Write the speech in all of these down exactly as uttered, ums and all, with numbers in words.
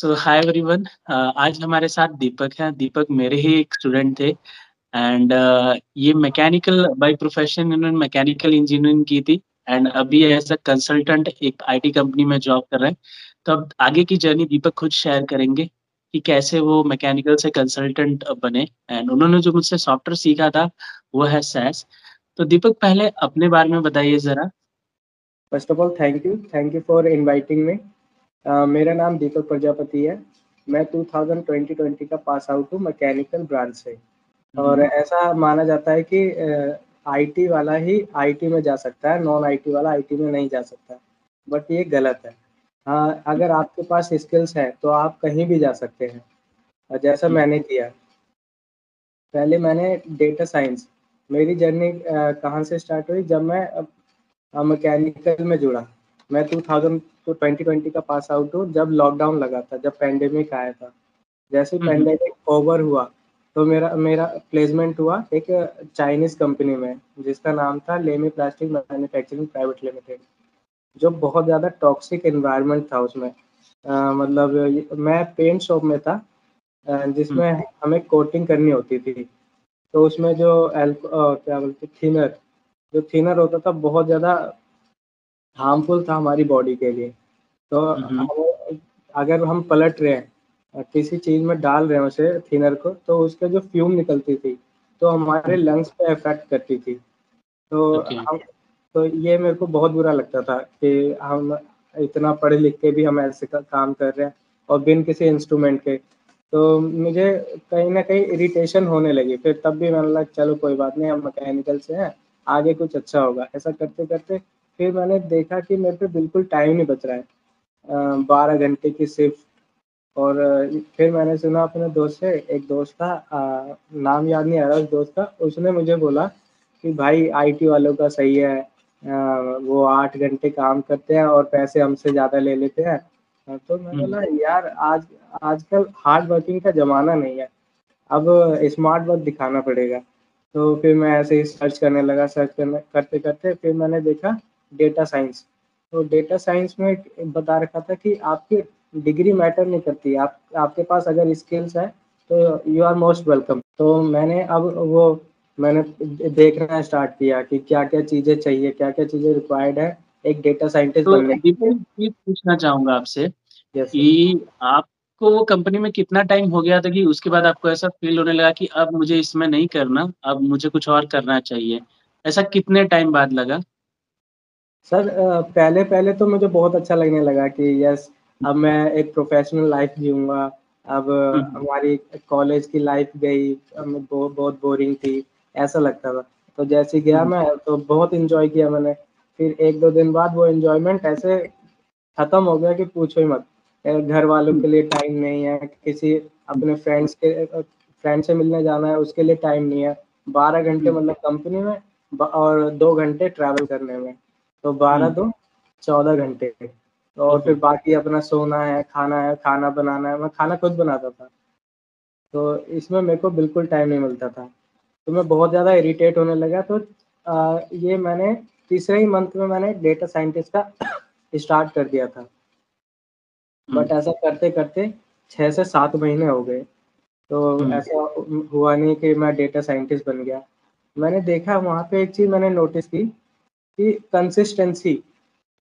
सो hi everyone, आज हमारे साथ दीपक है। दीपक मेरे ही एक स्टूडेंट थे एंड uh, ये मैकेनिकल बाय प्रोफेशन, इन्होंने मैकेनिकल इंजीनियरिंग की थी एंड अभी एज अ कंसल्टेंट एक आईटी कंपनी में जॉब कर रहे हैं। तो अब आगे की जर्नी दीपक खुद शेयर करेंगे कि कैसे वो मैकेनिकल से कंसल्टेंट बने एंड उन्होंने जो मुझसे सॉफ्टवेयर सीखा था वो है सैस। तो दीपक पहले अपने बारे में बताइए ज़रा। First of all thank you thank you for inviting me. Uh, मेरा नाम दीपक प्रजापति है। मैं टू थाउजेंड ट्वेंटी का पास आउट हूँ मैकेनिकल ब्रांच से, और ऐसा माना जाता है कि आईटी uh, वाला ही आईटी में जा सकता है, नॉन आईटी वाला आईटी में नहीं जा सकता, बट ये गलत है। हाँ, अगर आपके पास स्किल्स हैं तो आप कहीं भी जा सकते हैं, जैसा मैंने किया। पहले मैंने डेटा साइंस, मेरी जर्नी uh, कहाँ से स्टार्ट हुई, जब मैं मैकेनिकल uh, में जुड़ा। मैं टू थाउजेंड ट्वेंटी का पास आउट हूँ जब लॉकडाउन लगा था, जब पैंडेमिक आया था। जैसे पैंडेमिक ओवर हुआ तो मेरा मेरा प्लेसमेंट हुआ एक चाइनीज़ कंपनी में जिसका नाम था लेमी प्लास्टिक मैन्युफैक्चरिंग प्राइवेट लिमिटेड, जो बहुत ज़्यादा टॉक्सिक एनवायरनमेंट था उसमें। आ, मतलब मैं पेंट शॉप में था जिसमें हमें कोटिंग करनी होती थी, तो उसमें जो एल्को क्या बोलते थिनर जो थिनर होता था बहुत ज़्यादा हार्मफुल था हमारी बॉडी के लिए। तो हम अगर हम पलट रहे हैं किसी चीज़ में डाल रहे हैं उसे थिनर को, तो उसके जो फ्यूम निकलती थी तो हमारे लंग्स पे इफेक्ट करती थी। तो okay. हम तो ये मेरे को बहुत बुरा लगता था कि हम इतना पढ़े लिख के भी हम ऐसे का, काम कर रहे हैं और बिन किसी इंस्ट्रूमेंट के। तो मुझे कहीं ना कहीं इरिटेशन होने लगी। फिर तब भी मैंने लगा चलो कोई बात नहीं, हम मैकेनिकल से हैं, आगे कुछ अच्छा होगा। ऐसा करते करते फिर मैंने देखा कि मेरे पे बिल्कुल टाइम नहीं बच रहा है, बारह घंटे की शिफ्ट। और फिर मैंने सुना अपने दोस्त से, एक दोस्त था, आ, नाम याद नहीं आ रहा उस दोस्त का, उसने मुझे बोला कि भाई आईटी वालों का सही है, आ, वो आठ घंटे काम करते हैं और पैसे हमसे ज़्यादा ले लेते हैं। तो मैंने बोला यार आज आजकल हार्ड वर्किंग का ज़माना नहीं है, अब स्मार्ट वर्क दिखाना पड़ेगा। तो फिर मैं ऐसे ही सर्च करने लगा, सर्च करने करते करते फिर मैंने देखा डेटा साइंस। तो डेटा साइंस में बता रखा था कि आपकी डिग्री मैटर नहीं करती, आप आपके पास अगर स्किल्स है तो यू आर मोस्ट वेलकम। तो मैंने अब वो मैंने देखना स्टार्ट किया कि क्या क्या चीज़ें चाहिए, क्या क्या चीज़ें रिक्वायर्ड है एक डेटा साइंटिस्ट बनने के लिए। पूछना चाहूँगा आपसे कि आपको वो कंपनी में कितना टाइम हो गया था कि उसके बाद आपको ऐसा फील होने लगा कि अब मुझे इसमें नहीं करना, अब मुझे कुछ और करना चाहिए? ऐसा कितने टाइम बाद लगा? सर पहले पहले तो मुझे बहुत अच्छा लगने लगा कि यस अब मैं एक प्रोफेशनल लाइफ जीऊँगा। अब हमारी कॉलेज की लाइफ गई, हमें बहुत बहुत बोरिंग थी ऐसा लगता था। तो जैसे गया मैं तो बहुत इन्जॉय किया मैंने। फिर एक दो दिन बाद वो इन्जॉयमेंट ऐसे ख़त्म हो गया कि पूछो ही मत। घर वालों के लिए टाइम नहीं है, किसी अपने फ्रेंड्स के फ्रेंड से मिलने जाना है उसके लिए टाइम नहीं है। बारह घंटे मतलब कंपनी में और दो घंटे ट्रैवल करने में, तो बारह दो चौदह घंटे। और फिर बाकी अपना सोना है, खाना है, खाना बनाना है। मैं खाना खुद बनाता था, तो इसमें मेरे को बिल्कुल टाइम नहीं मिलता था। तो मैं बहुत ज़्यादा इरिटेट होने लगा। तो आ, ये मैंने तीसरे ही मंथ में मैंने डेटा साइंटिस्ट का स्टार्ट कर दिया था, बट ऐसा करते करते छः से सात महीने हो गए। तो ऐसा हुआ नहीं कि मैं डेटा साइंटिस्ट बन गया। मैंने देखा वहाँ पे एक चीज़ मैंने नोटिस की कि कंसिस्टेंसी,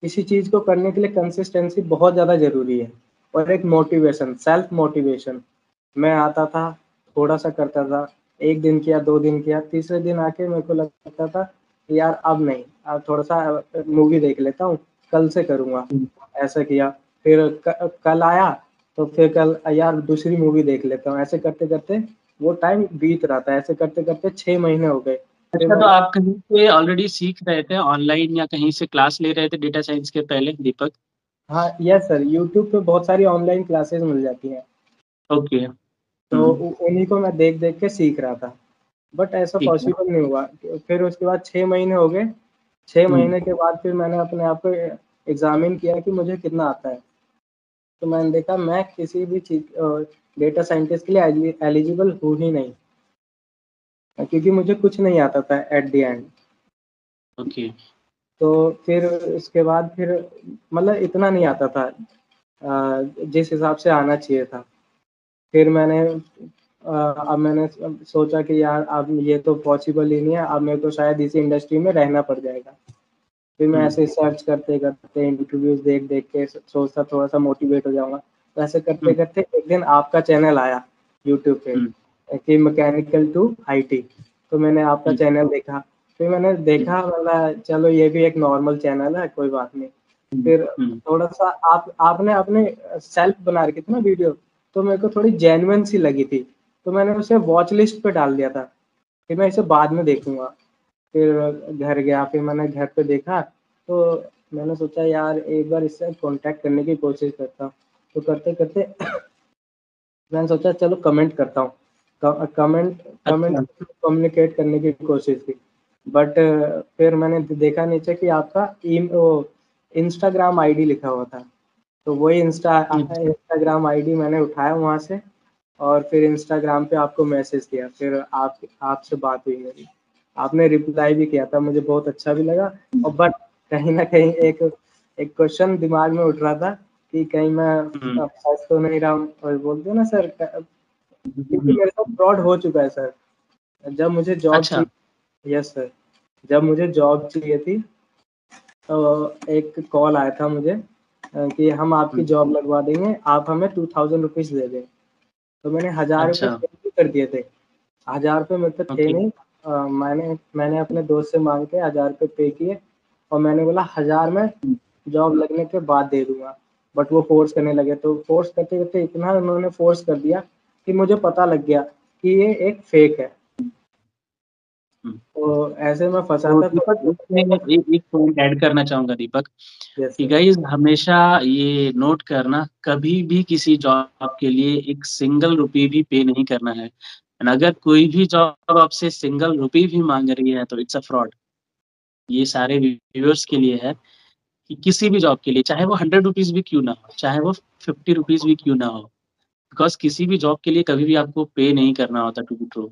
किसी चीज़ को करने के लिए कंसिस्टेंसी बहुत ज़्यादा ज़रूरी है, और एक मोटिवेशन, सेल्फ मोटिवेशन। मैं आता था, थोड़ा सा करता था, एक दिन किया, दो दिन किया, तीसरे दिन आके मेरे को लगता था यार अब नहीं, अब थोड़ा सा मूवी देख लेता हूँ, कल से करूँगा। ऐसा किया, फिर क, कल आया तो फिर कल यार दूसरी मूवी देख लेता हूँ। ऐसे करते करते वो टाइम बीत रहा था। ऐसे करते करते छः महीने हो गए। अच्छा, तो आप कहीं से ऑलरेडी सीख रहे थे ऑनलाइन या कहीं से क्लास ले रहे थे डेटा साइंस के पहले दीपक? हाँ यस सर, यूट्यूब पे बहुत सारी ऑनलाइन क्लासेस मिल जाती हैं। ओके, तो उन्हीं को मैं देख देख के सीख रहा था, बट ऐसा पॉसिबल नहीं हुआ। फिर उसके बाद छः महीने हो गए। छः महीने के बाद फिर मैंने अपने आप को एग्जामिन किया कि मुझे कितना आता है। तो मैंने देखा मैं किसी भी चीज डेटा साइंटिस्ट के लिए एलिजिबल हूँ ही नहीं, क्योंकि मुझे कुछ नहीं आता था एट द एंड। ओके, तो फिर उसके बाद फिर मतलब इतना नहीं आता था। जिस हिसाब से आना चाहिए था। फिर मैंने अब मैंने सोचा कि यार अब ये तो पॉसिबल ही नहीं है, अब मेरे को शायद इसी इंडस्ट्री में रहना पड़ जाएगा। फिर मैं ऐसे सर्च करते करते इंटरव्यूज देख देख के सोचता थोड़ा सा मोटिवेट हो जाऊंगा। तो ऐसे करते करते एक दिन आपका चैनल आया यूट्यूब पे कि मैकेनिकल टू आईटी, तो मैंने आपका चैनल देखा। फिर मैंने देखा वाला चलो ये भी एक नॉर्मल चैनल है, कोई बात नहीं। फिर थोड़ा सा आप आपने अपने सेल्फ बना रखी थी ना वीडियो, तो मेरे को थोड़ी जेन्युइन सी लगी थी, तो मैंने उसे वॉच लिस्ट पे डाल दिया था कि मैं इसे बाद में देखूंगा। फिर घर गया, फिर मैंने घर पे देखा तो मैंने सोचा यार एक बार इससे कांटेक्ट करने की कोशिश करता हूँ। तो करते करते मैंने सोचा चलो कमेंट करता हूँ, कमेंट कमेंट कम्युनिकेट करने की कोशिश की। बट फिर मैंने देखा नीचे कि आपका इंस्टाग्राम आई डी लिखा हुआ था, तो वही इंस्टा इंस्टाग्राम आई डी मैंने उठाया वहाँ से और फिर इंस्टाग्राम पे आपको मैसेज किया। फिर आप आपसे बात हुई मेरी, आपने रिप्लाई भी किया था, मुझे बहुत अच्छा भी लगा। और बट कहीं ना कहीं एक एक क्वेश्चन दिमाग में उठ रहा था कि कहीं मैं फंस तो नहीं रहा हूँ, और बोलते ना सर क्योंकि मेरे साथ फ्रॉड हो चुका है सर। जब मुझे जॉब अच्छा। यस सर, जब मुझे जॉब चाहिए थी तो एक कॉल आया था मुझे कि हम आपकी जॉब लगवा देंगे, आप हमें टू थाउजेंड रुपीज दे दें। तो मैंने हजार अच्छा। रुपये कर दिए थे, हजार रुपये मेरे पे थे नहीं। आ, मैंने मैंने अपने दोस्त से मांग के हजार रुपये पे किए और मैंने बोला हजार में जॉब लगने के बाद दे दूंगा। बट वो फोर्स करने लगे, तो फोर्स करते करते इतना उन्होंने फोर्स कर दिया कि मुझे पता लग गया कि ये एक फेक है। तो ऐसे में फंसा था। दीपक एक एक पॉइंट ऐड करना चाहूंगा दीपक, कि गाइस हमेशा ये नोट करना, कभी भी किसी जॉब के लिए एक सिंगल रुपये भी पे नहीं करना है। एंड अगर कोई भी जॉब आपसे सिंगल रुपये भी मांग रही है तो इट्स अ फ्रॉड। ये सारे व्यूअर्स के लिए है कि किसी भी जॉब के लिए, चाहे वो हंड्रेड रुपीज भी क्यों ना हो, चाहे वो फिफ्टी रुपीज भी क्यों ना हो, बिकॉज किसी भी जॉब के लिए कभी भी आपको पे नहीं करना होता to be true,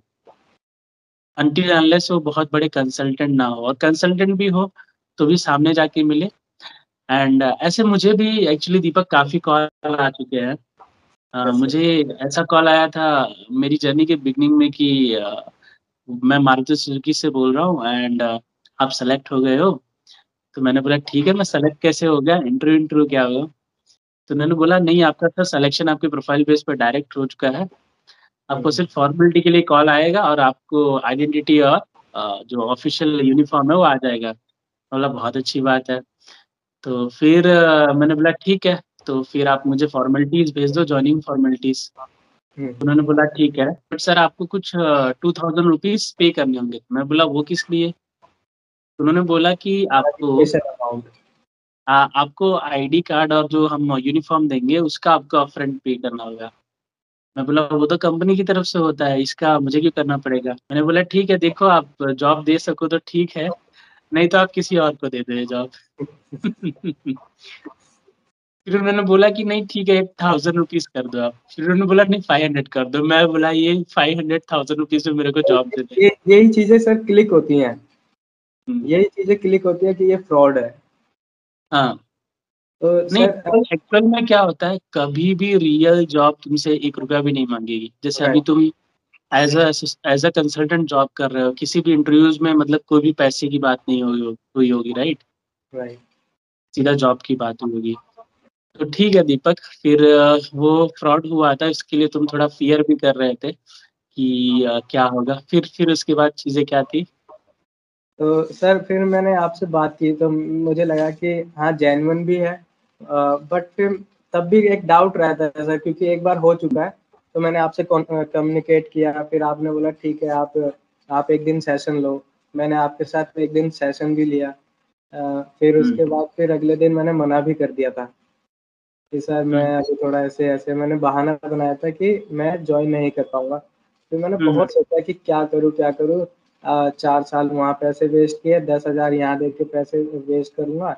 until unless वो बहुत बड़े कंसल्टेंट ना हो, और कंसल्टेंट भी हो तो भी सामने जाके मिले। एंड uh, ऐसे मुझे भी एक्चुअली दीपक काफी कॉल आ चुके हैं। uh, मुझे ऐसा कॉल आया था मेरी जर्नी के बिगनिंग में कि uh, मैं मारुति सुजुकी से बोल रहा हूँ एंड uh, आप सेलेक्ट हो गए हो। तो मैंने बोला ठीक है, मैं सेलेक्ट कैसे हो गया, इंटरव्यू इंटरव्यू क्या हुआ? तो उन्होंने बोला नहीं, आपका सर सिलेक्शन आपके प्रोफाइल बेस पर डायरेक्ट हो चुका है, आपको सिर्फ फॉर्मेलिटी के लिए कॉल आएगा और आपको आइडेंटिटी और जो ऑफिशियल यूनिफॉर्म है वो आ जाएगा। मतलब बहुत अच्छी बात है। तो फिर मैंने बोला ठीक है, तो फिर आप मुझे फॉर्मेलिटीज भेज दो, जॉइनिंग फॉर्मेलिटीज। उन्होंने बोला ठीक है, बट सर आपको कुछ टू थाउजेंड रुपीज पे करने होंगे। मैं बोला वो किस लिए? उन्होंने बोला कि आपको आ, आपको आईडी कार्ड और जो हम यूनिफॉर्म देंगे उसका आपको अपफ्रंट पे करना होगा। मैं बोला वो तो कंपनी की तरफ से होता है, इसका मुझे क्यों करना पड़ेगा? मैंने बोला ठीक है, देखो आप जॉब दे सको तो ठीक है, नहीं तो आप किसी और को दे दो जॉब। फिर उन्होंने बोला कि नहीं ठीक है, थाउजेंड रुपीज कर दो आप। फिर उन्होंने बोला नहीं फाइव हंड्रेड कर दो। मैं बोला ये फाइव हंड्रेड थाउजेंड रुपीज में मेरे को जॉब दे दे। यही चीजें सर क्लिक होती है, यही चीजें क्लिक होती है कि ये फ्रॉड है। हाँ तो नहीं, एक्चुअल में क्या होता है, कभी भी रियल जॉब तुमसे एक रुपया भी नहीं मांगेगी। जैसे अभी तुम as as a consultant job कर रहे हो, किसी भी इंटरव्यूज में मतलब कोई भी पैसे की बात नहीं हुई हुई होगी, राइट? राइट, सीधा जॉब की बात होगी। तो ठीक है दीपक, फिर वो फ्रॉड हुआ था, इसके लिए तुम थोड़ा फियर भी कर रहे थे कि क्या होगा। फिर फिर उसके बाद चीजें क्या थी? तो सर फिर मैंने आपसे बात की तो मुझे लगा कि हाँ जेन्युइन भी है, बट फिर तब भी एक डाउट रहता है सर, क्योंकि एक बार हो चुका है। तो मैंने आपसे कम्युनिकेट किया, फिर आपने बोला ठीक है आप आप एक दिन सेशन लो। मैंने आपके साथ एक दिन सेशन भी लिया। आ, फिर उसके बाद फिर अगले दिन मैंने मना भी कर दिया था कि सर मैं अभी थोड़ा ऐसे ऐसे मैंने बहाना बनाया था कि मैं ज्वाइन नहीं कर पाऊंगा। फिर मैंने बहुत सोचा कि क्या करूँ क्या करूँ, Uh, चार साल वहाँ पैसे वेस्ट किए, दस हजार यहाँ देके पैसे वेस्ट करूँगा,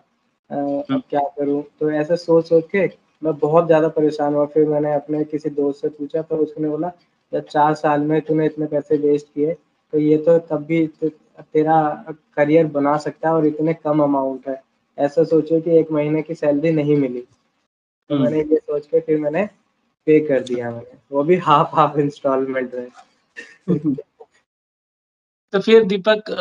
uh, क्या करूँ? तो ऐसे सोच सोच के मैं बहुत ज़्यादा परेशान हुआ। फिर मैंने अपने किसी दोस्त से पूछा तो उसने बोला जब चार साल में तूने इतने पैसे वेस्ट किए तो ये तो तब भी ते, तेरा करियर बना सकता है और इतने कम अमाउंट है। ऐसा सोचो कि एक महीने की सैलरी नहीं मिली। तो मैंने ये सोच के फिर मैंने पे कर दिया, मैंने वो भी हाफ हाफ इंस्टॉलमेंट में। तो फिर दीपक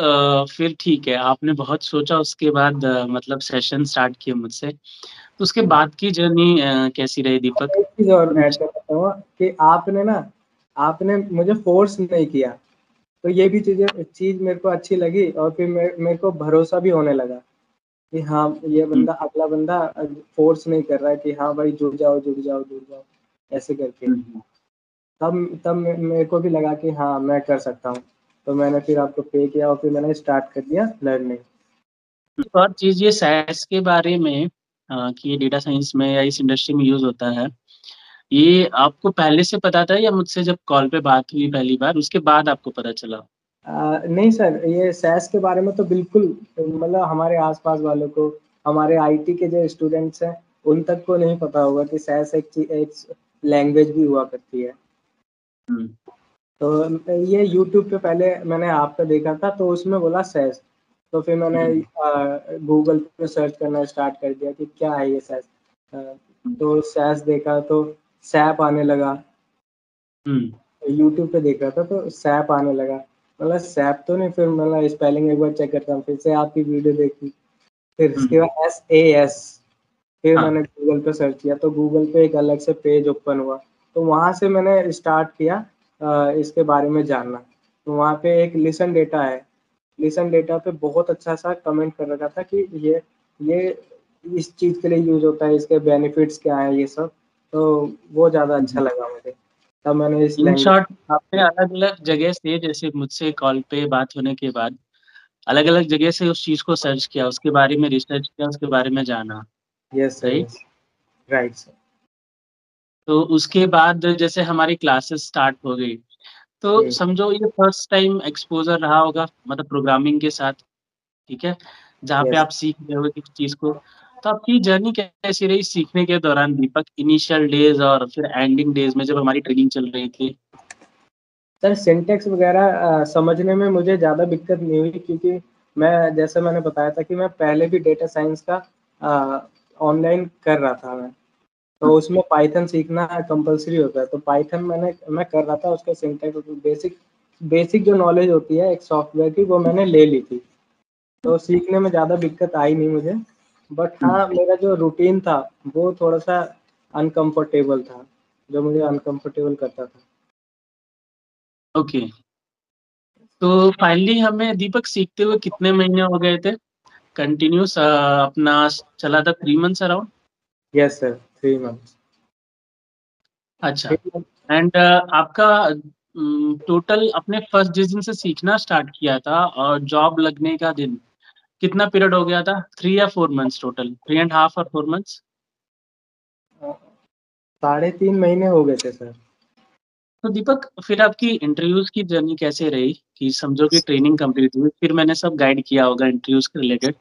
फिर ठीक है, आपने बहुत सोचा उसके बाद, मतलब सेशन स्टार्ट किया मुझसे, तो उसके बाद की जर्नी कैसी रही दीपक? एक चीज और मैं ऐसा बताऊँ कि आपने ना आपने मुझे फोर्स नहीं किया, तो ये भी चीजें चीज मेरे को अच्छी लगी, और फिर मे, मेरे को भरोसा भी होने लगा कि हाँ ये बंदा अगला बंदा फोर्स नहीं कर रहा है कि हाँ भाई जुड़ जाओ जुड़ जाओ जुड़ जाओ ऐसे करके। तब तब मेरे को भी लगा कि हाँ मैं कर सकता हूँ, तो मैंने फिर आपको पे किया और फिर मैंने स्टार्ट कर दिया लर्निंग। और चीज़ ये साइंस के बारे में आ, कि ये डेटा साइंस में या इस इंडस्ट्री में यूज होता है, ये आपको पहले से पता था या मुझसे जब कॉल पे बात हुई पहली बार उसके बाद आपको पता चला? आ, नहीं सर, ये साइंस के बारे में तो बिल्कुल मतलब हमारे आसपास वालों को, हमारे आईटी के जो स्टूडेंट्स हैं उन तक को नहीं पता होगा कि साइंस एक लैंग्वेज भी हुआ करती है। तो ये YouTube पे पहले मैंने आपका देखा था, तो उसमें बोला सैस, तो फिर मैंने गूगल पे सर्च करना स्टार्ट कर दिया कि क्या है ये सैस, तो सैस देखा तो सैप आने लगा। YouTube पे देख रहा था तो सैप आने लगा, मतलब सैप तो नहीं, फिर मतलब स्पेलिंग एक बार चेक करता हूँ, फिर से आपकी वीडियो देखी, फिर उसके बाद एस ए एस, फिर मैंने गूगल पे सर्च किया तो गूगल पे एक अलग से पेज ओपन हुआ, तो वहाँ से मैंने स्टार्ट किया इसके बारे में जानना। तो वहाँ पे एक लिसन डेटा है, लिसन डेटा पे बहुत अच्छा सा कमेंट कर रखा था कि ये ये इस चीज़ के लिए यूज होता है, इसके बेनिफिट्स क्या हैं ये सब, तो वो ज़्यादा अच्छा लगा मुझे। तब मैंने इस इन शॉर्ट आपने अलग अलग जगह से, जैसे मुझसे कॉल पे बात होने के बाद अलग अलग जगह से उस चीज़ को सर्च किया, उसके बारे में रिसर्च किया, उसके बारे में जाना। Yes right sir. तो उसके बाद जैसे हमारी क्लासेस स्टार्ट हो गई, तो समझो ये फर्स्ट टाइम एक्सपोजर रहा होगा, मतलब प्रोग्रामिंग के साथ, ठीक है, जहाँ पे आप सीख रहे हो किसी चीज़ को। तो आपकी जर्नी कैसी रही सीखने के दौरान दीपक, इनिशियल डेज और फिर एंडिंग डेज में जब हमारी ट्रेनिंग चल रही थी? सर सिंटेक्स वगैरह समझने में मुझे ज़्यादा दिक्कत नहीं हुई, क्योंकि मैं जैसे मैंने बताया था कि मैं पहले भी डेटा साइंस का ऑनलाइन कर रहा था मैं, तो उसमें पाइथन सीखना कंपलसरी होता है, तो पाइथन मैंने मैं कर रहा था, उसका सिंटैक्स बेसिक बेसिक जो नॉलेज होती है एक सॉफ्टवेयर की वो मैंने ले ली थी, तो सीखने में ज़्यादा दिक्कत आई नहीं मुझे। बट हाँ मेरा जो रूटीन था वो थोड़ा सा अनकंफर्टेबल था, जो मुझे अनकंफर्टेबल करता था। Okay okay. तो फाइनली हमें दीपक सीखते हुए कितने महीने हो गए थे कंटिन्यूस अपना चला था? Three months around? Yes sir three months. अच्छा, एंड uh, आपका टोटल um, अपने फर्स्ट जिस दिन से सीखना स्टार्ट किया था और जॉब लगने का दिन कितना पीरियड हो गया था? थ्री या four months total? Three and half और फोर मंथ्स? साढ़े तीन महीने हो गए थे सर। तो दीपक फिर आपकी इंटरव्यूज की जर्नी कैसे रही कि समझो कि ट्रेनिंग कंप्लीट हुई, फिर मैंने सब गाइड किया होगा इंटरव्यूज के रिलेटेड?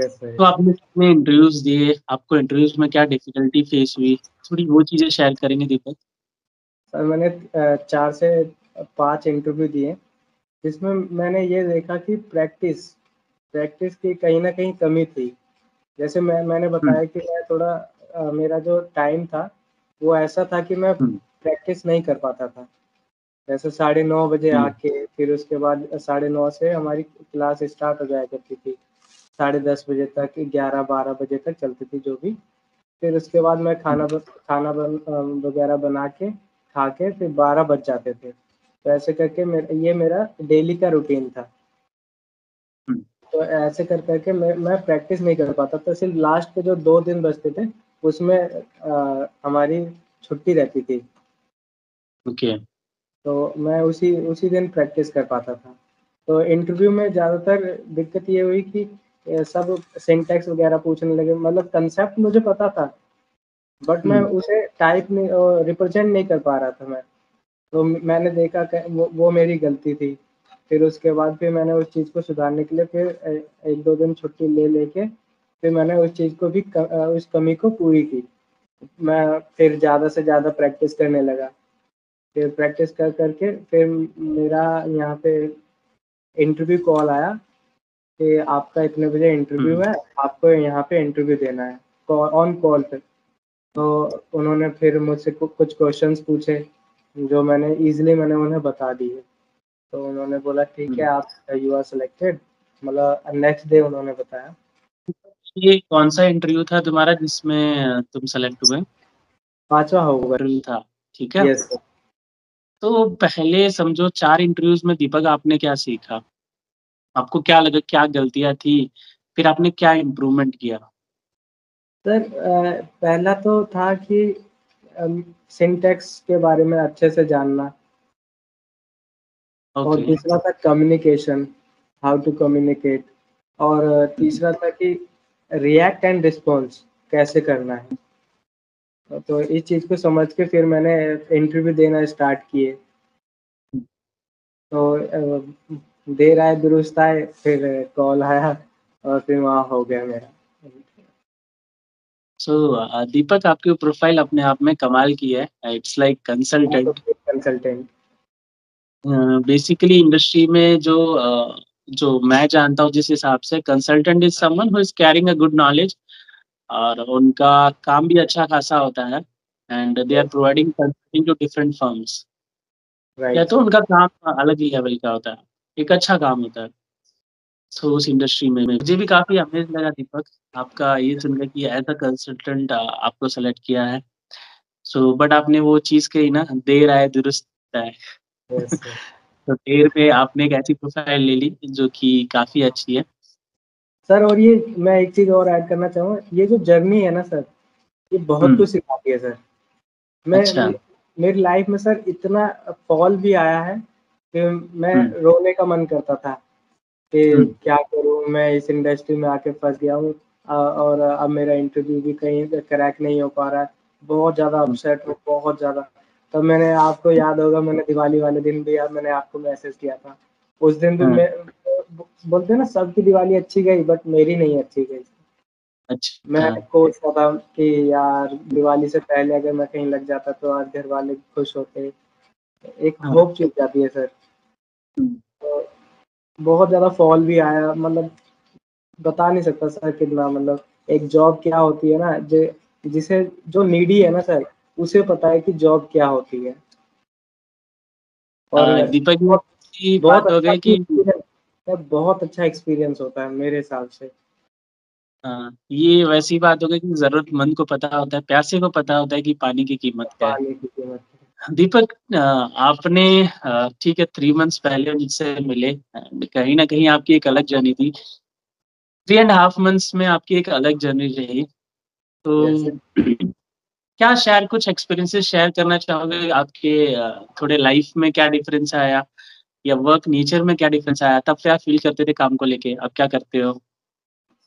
Yes, तो आपने कितने इंटरव्यूज दिए, आपको इंटरव्यूज में क्या डिफिकल्टी फेस हुई, थोड़ी वो चीजें शेयर करेंगे दीपक? सर मैंने चार से पांच इंटरव्यू दिए, जिसमें मैंने ये देखा कि प्रैक्टिस प्रैक्टिस की कहीं ना कहीं कमी थी। जैसे मैं मैंने बताया कि मैं थोड़ा आ, मेरा जो टाइम था वो ऐसा था कि मैं प्रैक्टिस नहीं कर पाता था। जैसे साढ़े नौ बजे आके फिर उसके बाद साढ़े नौ से हमारी क्लास स्टार्ट हो जाया करती थी, साढ़े दस बजे तक, ग्यारह बारह बजे तक चलती थी जो भी। फिर उसके बाद मैं खाना बस खाना वगैरह बन, बना के खा के फिर बारह बज जाते थे। तो ऐसे करके मेरा ये मेरा डेली का रूटीन था, तो ऐसे कर करके मैं मैं प्रैक्टिस नहीं कर पाता। तो सिर्फ लास्ट के जो दो दिन बचते थे उसमें आ, हमारी छुट्टी रहती थी। Okay okay. तो मैं उसी उसी दिन प्रैक्टिस कर पाता था। तो इंटरव्यू में ज़्यादातर दिक्कत ये हुई कि सब सिंटैक्स वगैरह पूछने लगे, मतलब कंसेप्ट मुझे पता था बट मैं उसे टाइप नहीं और रिप्रेजेंट नहीं कर पा रहा था मैं। तो मैंने देखा कि वो, वो मेरी गलती थी। फिर उसके बाद फिर मैंने उस चीज़ को सुधारने के लिए फिर एक दो दिन छुट्टी ले लेके फिर मैंने उस चीज़ को भी उस कमी को पूरी की। मैं फिर ज़्यादा से ज़्यादा प्रैक्टिस करने लगा, फिर प्रैक्टिस कर करके फिर मेरा यहाँ पे इंटरव्यू कॉल आया कि आपका इतने बजे इंटरव्यू है, आपको यहाँ पे इंटरव्यू देना है ऑन कॉल पे। तो उन्होंने फिर मुझसे कुछ क्वेश्चंस पूछे जो मैंने इजीली मैंने उन्हें बता दिए। तो उन्होंने बोला ठीक है आप यू आर सिलेक्टेड, मतलब नेक्स्ट डे उन्होंने बताया। ये कौन सा इंटरव्यू था तुम्हारा जिसमें तुम सेलेक्ट हुए? पांचवा होगा था, ठीक है। yes, तो पहले समझो चार इंटरव्यूज में दीपक आपने क्या सीखा, आपको क्या लगा क्या गलतियां थी, फिर आपने क्या इम्प्रूवमेंट किया? सर पहला तो था कि सिंटैक्स के बारे में अच्छे से जानना, okay. और दूसरा था कम्युनिकेशन, हाउ टू कम्युनिकेट, और तीसरा था कि रिएक्ट एंड रिस्पॉन्स कैसे करना है। तो इस चीज को समझ के फिर मैंने इंटरव्यू देना स्टार्ट किए। तो देर आए दुरुस्त आए, फिर कॉल आया और फिर वहाँ हो गया मेरा। सो so, दीपक आपकी प्रोफाइल अपने आप में कमाल की है, it's like consultant consultant basically industry में जो uh, जो मैं जानता हूँ जिस हिसाब से, consultant is someone who is carrying a good knowledge और उनका काम भी अच्छा खासा होता है and they are providing consulting to different firms, या तो उनका काम अलग ही लेवल का होता है, एक अच्छा काम होता है। सो उस इंडस्ट्री में मुझे भी काफ़ी अमेज लगा दीपक आपका ये सुनकर कि एज अ कंसल्टेंट आपको सेलेक्ट किया है। सो बट आपने वो चीज़ कही ना, देर आए दुरुस्त आए, तो देर पे आपने एक ऐसी प्रोफाइल ले ली जो कि काफ़ी अच्छी है सर। और ये मैं एक चीज और ऐड करना चाहूँगा, ये जो जर्नी है ना सर, ये बहुत कुछ सिखाती है सर। मैं अच्छा। मेरी लाइफ में सर इतना फॉल भी आया है कि मैं रोने का मन करता था कि क्या करूँ, मैं इस इंडस्ट्री में आके फंस गया हूँ और अब मेरा इंटरव्यू भी कहीं क्रैक नहीं हो पा रहा है, बहुत ज़्यादा अपसेट हूँ, बहुत ज़्यादा। तब तो मैंने, आपको याद होगा, मैंने दिवाली वाले दिन भी यार मैंने आपको मैसेज किया था। उस दिन भी मैं बोलते हैं ना सबकी दिवाली अच्छी गई बट मेरी नहीं अच्छी गई। अच्छा। मैं कोच था कि यार दिवाली से पहले अगर मैं कहीं लग जाता तो आज घर वाले खुश होते, एक होप चुप जाती है सर। तो बहुत ज्यादा फॉल भी आया, मतलब बता नहीं सकता सर कितना, मतलब एक जॉब क्या होती है ना, जो जिसे जो नीडी है ना सर उसे पता है कि जॉब क्या होती है। और दीपक बहुत हो गया कि बहुत अच्छा एक्सपीरियंस होता है मेरे हिसाब से। आ, ये वैसी बात हो गई कि जरूरतमंद को पता होता है, प्यासे को पता होता है कि पानी की कीमत क्या है। दीपक आपने, ठीक है, थ्री मंथ्स पहले मुझसे मिले, कहीं ना कहीं आपकी एक अलग जर्नी थी, थ्री एंड हाफ मंथ्स में आपकी एक अलग जर्नी रही। तो क्या शेयर, कुछ एक्सपीरियंसेस शेयर करना चाहोगे आपके थोड़े लाइफ में क्या डिफरेंस आया या वर्क नेचर में क्या डिफरेंस आया? तब क्या फील करते थे काम को लेके, अब क्या करते हो?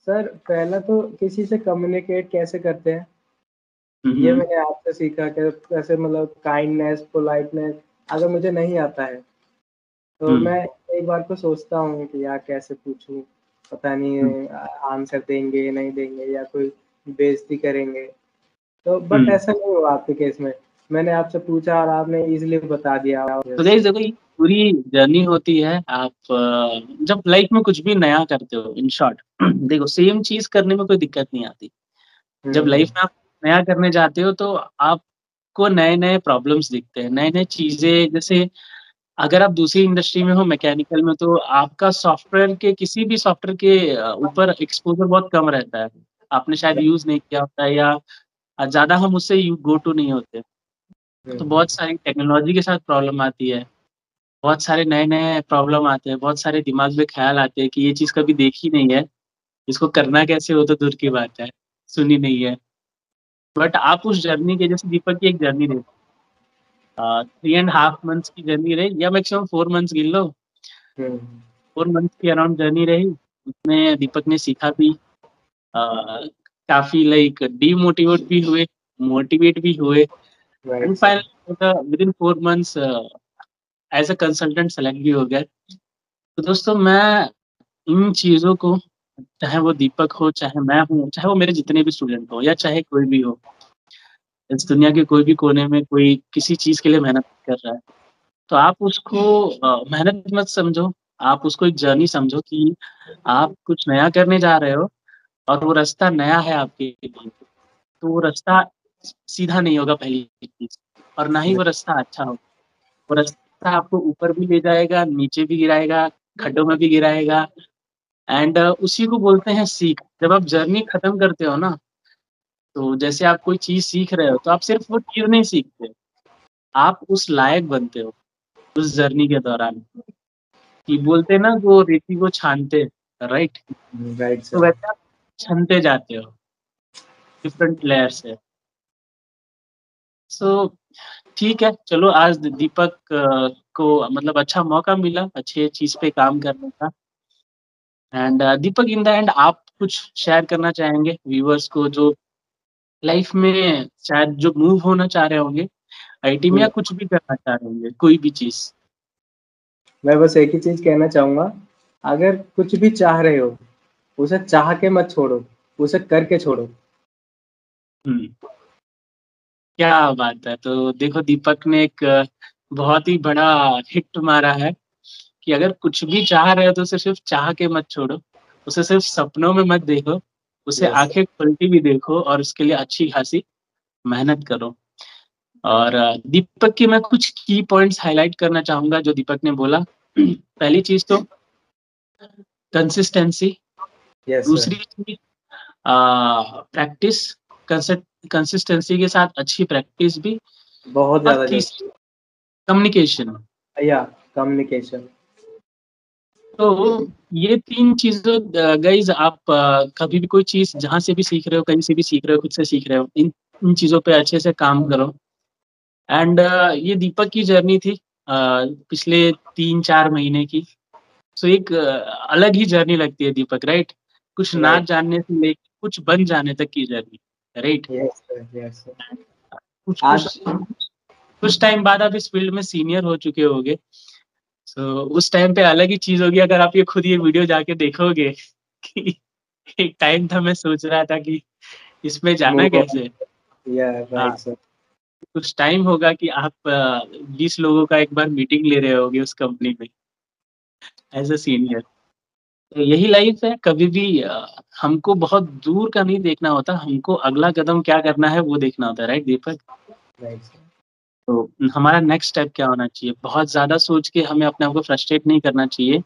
सर पहला तो किसी से कम्युनिकेट कैसे करते हैं ये मैंने आपसे सीखा, कैसे मतलब काइंडनेस, पोलाइटनेस। अगर मुझे नहीं आता है तो मैं एक बार को सोचता हूँ कि यार कैसे पूछूं, पता नहीं आंसर देंगे नहीं देंगे या कोई बेइज्जती करेंगे। तो बट ऐसा नहीं हुआ आपके केस में, मैंने आपसे पूछा और आपने इजीली बता दिया। तो देखो ये पूरी जर्नी होती है, आप जब लाइफ में कुछ भी नया करते हो, इन शॉर्ट देखो सेम चीज करने में कोई दिक्कत नहीं आती। जब लाइफ में आप नया करने जाते हो तो आपको नए नए प्रॉब्लम्स दिखते हैं, नए नए चीजें। जैसे अगर आप दूसरी इंडस्ट्री में हो, मैकेनिकल में, तो आपका सॉफ्टवेयर के, किसी भी सॉफ्टवेयर के ऊपर एक्सपोजर बहुत कम रहता है, आपने शायद यूज नहीं किया होता या ज्यादा हम उससे यू गो टू नहीं होते। तो बहुत सारी टेक्नोलॉजी के साथ प्रॉब्लम आती है, बहुत सारे नए नए प्रॉब्लम आते हैं, बहुत सारे दिमाग में ख्याल आते हैं कि ये चीज़ कभी देखी नहीं है, इसको करना कैसे हो तो दूर की बात है, सुनी नहीं है। बट आप उस जर्नी के, जैसे दीपक की एक जर्नी रही, थ्री एंड हाफ मंथ्स की जर्नी रही या मैक्सिमम फोर मंथ्स गिन लो, फोर मंथ्स की अराउंड जर्नी रही। उसमें दीपक ने सीखा भी, काफ़ी लाइक डीमोटिवेट भी हुए, मोटिवेट भी हुए। Within four months as a consultant select भी हो गया। तो दोस्तों मैं इन चीज़ों को, चाहे वो दीपक हो, चाहे मैं हूँ, चाहे वो मेरे जितने भी स्टूडेंट हो या चाहे कोई भी हो, इस दुनिया के कोई भी कोने में कोई किसी चीज़ के लिए मेहनत कर रहा है, तो आप उसको मेहनत मत समझो, आप उसको एक जर्नी समझो कि आप कुछ नया करने जा रहे हो और वो रास्ता नया है आपके लिए, तो वो रास्ता सीधा नहीं होगा पहली चीज, और ना ही वो रास्ता अच्छा होगा। वो रास्ता आपको ऊपर भी ले जाएगा, नीचे भी गिराएगा, खड्डों में भी गिराएगा। एंड uh, उसी को बोलते हैं सीख। जब आप जर्नी खत्म करते हो ना, तो जैसे आप कोई चीज सीख रहे हो तो आप सिर्फ वो चीज नहीं सीखते, आप उस लायक बनते हो उस जर्नी के दौरान। कि बोलते ना वो रेती को छानते, राइट राइट तो वैसे आप छानते जाते हो डिफरेंट लेयर से। सो so, ठीक है, चलो आज दीपक को मतलब अच्छा मौका मिला अच्छे चीज पे काम करने का। And Deepak, in the end आप कुछ शेयर करना चाहेंगे व्यूअर्स को जो लाइफ में शायद जो मूव होना चाह रहे होंगे आईटी में, या कुछ भी करना चाह रहे होंगे, कोई भी चीज? मैं बस एक ही चीज कहना चाहूंगा, अगर कुछ भी चाह रहे हो उसे चाह के मत छोड़ो, उसे करके छोड़ो। हम्म, क्या बात है। तो देखो दीपक ने एक बहुत ही बड़ा हिट मारा है कि अगर कुछ भी चाह रहे हो तो उसे सिर्फ चाह के मत छोड़ो, उसे सिर्फ सपनों में मत देखो, उसे yes. आंखें खुलती भी देखो और उसके लिए अच्छी खासी मेहनत करो। और दीपक की मैं कुछ की पॉइंट्स हाईलाइट करना चाहूंगा जो दीपक ने बोला। पहली चीज तो कंसिस्टेंसी, yes, दूसरी चीज प्रैक्टिस, कंसिस्टेंसी के साथ अच्छी प्रैक्टिस भी बहुत ज्यादा, कम्युनिकेशन या कम्युनिकेशन। तो ये तीन चीजों गाइज, आप कभी भी कोई चीज जहाँ से भी सीख रहे हो, कहीं से भी सीख रहे हो, खुद से सीख रहे हो, इन इन चीजों पे अच्छे से काम करो। एंड ये दीपक की जर्नी थी पिछले तीन चार महीने की। सो एक अलग ही जर्नी लगती है दीपक, राइट? कुछ ना जानने से लेकर कुछ बन जाने तक की जर्नी, राइट? कुछ टाइम बाद आप इस फील्ड में सीनियर हो चुके होगे, तो so, उस टाइम पे अलग ही चीज होगी। अगर आप ये खुद ये वीडियो जाके देखोगे कि एक टाइम था मैं सोच रहा था कि इसमें जाना कैसे, yeah, कुछ टाइम होगा कि आप बीस लोगों का एक बार मीटिंग ले रहे होगे उस कंपनी में एज अ सीनियर। तो यही लाइफ है, कभी भी हमको बहुत दूर का नहीं देखना होता, हमको अगला कदम क्या करना है वो देखना होता है, राइट दीपक? तो हमारा नेक्स्ट स्टेप क्या होना चाहिए, बहुत ज़्यादा सोच के हमें अपने आप को फ्रस्ट्रेट नहीं करना चाहिए।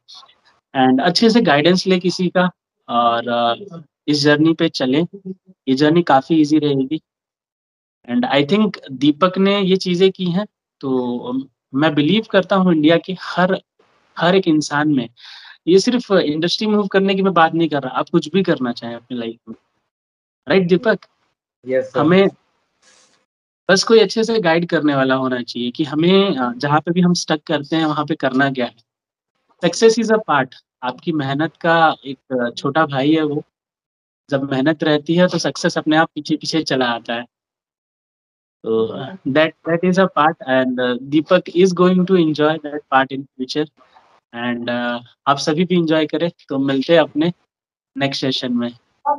एंड अच्छे से गाइडेंस ले किसी का और इस जर्नी पे चलें, ये जर्नी काफ़ी इजी रहेगी। एंड आई थिंक दीपक ने ये चीज़ें की हैं, तो मैं बिलीव करता हूँ इंडिया के हर हर एक इंसान में, ये सिर्फ इंडस्ट्री मूव करने की मैं बात नहीं कर रहा, आप कुछ भी करना चाहें अपनी लाइफ में, राइट दीपक? yes, हमें बस कोई अच्छे से गाइड करने वाला होना चाहिए कि हमें जहाँ पे भी हम स्टक करते हैं वहाँ पे करना क्या है। सक्सेस इज अ पार्ट, आपकी मेहनत का एक छोटा भाई है वो। जब मेहनत रहती है तो सक्सेस अपने आप पीछे पीछे चला आता है। तो that that is a part, and Deepak is going to enjoy that part in future. And आप सभी भी इंजॉय करें। तो मिलते हैं अपने नेक्स्ट सेशन में।